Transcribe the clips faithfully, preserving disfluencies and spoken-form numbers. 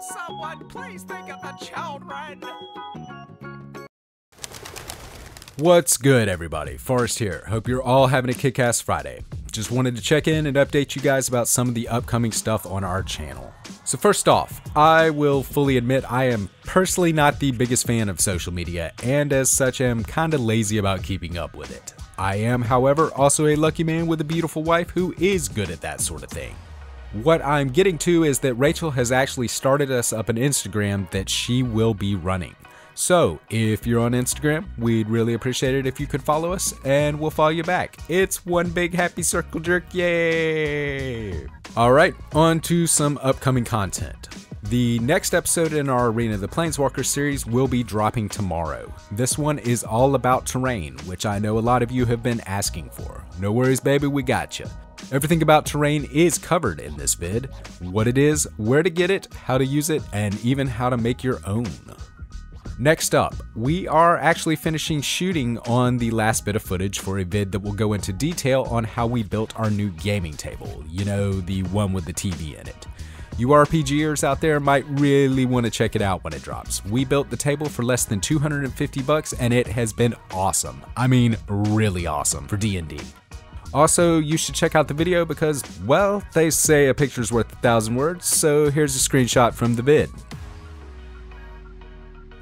Don't someone please think of the children. What's good, everybody? Forrest here. Hope you're all having a kick-ass Friday. Just wanted to check in and update you guys about some of the upcoming stuff on our channel. So first off, I will fully admit I am personally not the biggest fan of social media, and as such am kinda lazy about keeping up with it. I am, however, also a lucky man with a beautiful wife who is good at that sort of thing. What I'm getting to is that Rachel has actually started us up an Instagram that she will be running. So, if you're on Instagram, we'd really appreciate it if you could follow us, and we'll follow you back. It's one big happy circle jerk, yay! Alright, on to some upcoming content. The next episode in our Arena of the Planeswalker series will be dropping tomorrow. This one is all about terrain, which I know a lot of you have been asking for. No worries, baby, we got you. Everything about terrain is covered in this vid. What it is, where to get it, how to use it, and even how to make your own. Next up, we are actually finishing shooting on the last bit of footage for a vid that will go into detail on how we built our new gaming table, you know, the one with the T V in it. You RPGers out there might really want to check it out when it drops. We built the table for less than two hundred fifty bucks and it has been awesome. I mean, really awesome for D and D. Also, you should check out the video because, well, they say a picture's worth a thousand words, so here's a screenshot from the vid.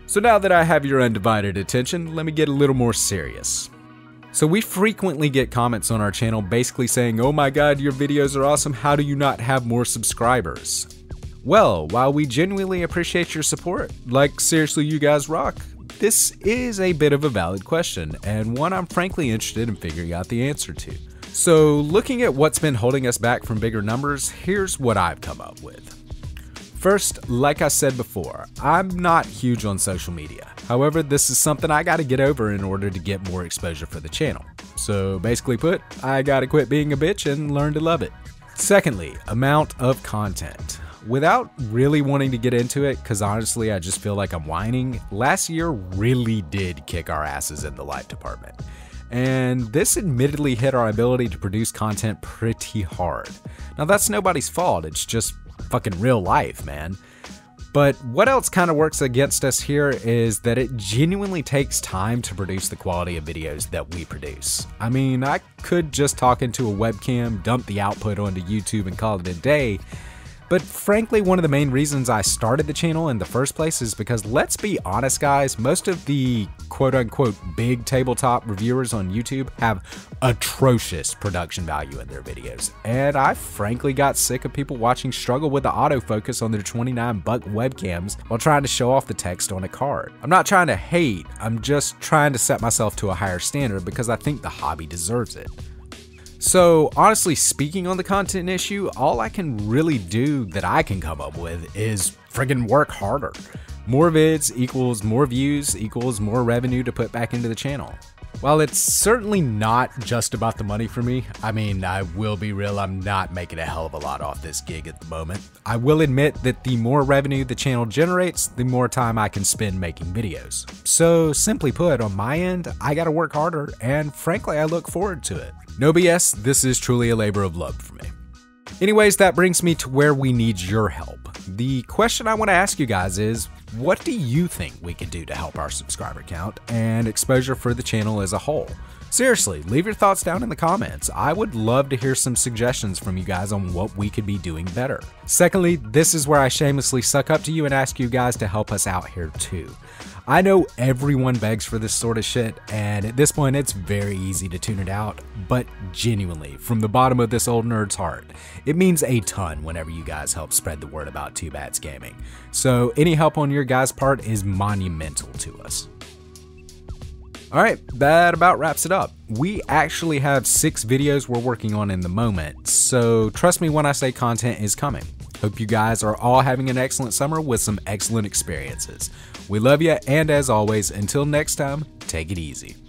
So now that I have your undivided attention, let me get a little more serious. So we frequently get comments on our channel basically saying, oh my god, your videos are awesome, how do you not have more subscribers? Well, while we genuinely appreciate your support, like seriously, you guys rock, this is a bit of a valid question, and one I'm frankly interested in figuring out the answer to. So looking at what's been holding us back from bigger numbers, here's what I've come up with. First, like I said before, I'm not huge on social media. However, this is something I gotta get over in order to get more exposure for the channel. So basically put, I gotta quit being a bitch and learn to love it. Secondly, amount of content. Without really wanting to get into it, cause honestly I just feel like I'm whining, last year really did kick our asses in the live department. And this admittedly hit our ability to produce content pretty hard. Now that's nobody's fault, it's just fucking real life, man. But what else kind of works against us here is that it genuinely takes time to produce the quality of videos that we produce. I mean, I could just talk into a webcam, dump the output onto YouTube and call it a day, but frankly one of the main reasons I started the channel in the first place is because, let's be honest guys, most of the quote-unquote big tabletop reviewers on YouTube have atrocious production value in their videos, and I frankly got sick of people watching struggle with the autofocus on their twenty-nine buck webcams while trying to show off the text on a card. I'm not trying to hate, I'm just trying to set myself to a higher standard because I think the hobby deserves it. So honestly speaking on the content issue, all I can really do that I can come up with is friggin' work harder. More vids equals more views equals more revenue to put back into the channel. While it's certainly not just about the money for me, I mean, I will be real, I'm not making a hell of a lot off this gig at the moment. I will admit that the more revenue the channel generates, the more time I can spend making videos. So simply put, on my end, I gotta work harder, and frankly, I look forward to it. No B S, this is truly a labor of love for me. Anyways, that brings me to where we need your help. The question I want to ask you guys is, what do you think we can do to help our subscriber count and exposure for the channel as a whole? Seriously, leave your thoughts down in the comments. I would love to hear some suggestions from you guys on what we could be doing better. Secondly, this is where I shamelessly suck up to you and ask you guys to help us out here too. I know everyone begs for this sort of shit, and at this point it's very easy to tune it out, but genuinely, from the bottom of this old nerd's heart, it means a ton whenever you guys help spread the word about Two Bats Gaming. So any help on your guys' part is monumental to us. Alright, that about wraps it up. We actually have six videos we're working on in the moment, so trust me when I say content is coming. Hope you guys are all having an excellent summer with some excellent experiences. We love you, and as always, until next time, take it easy.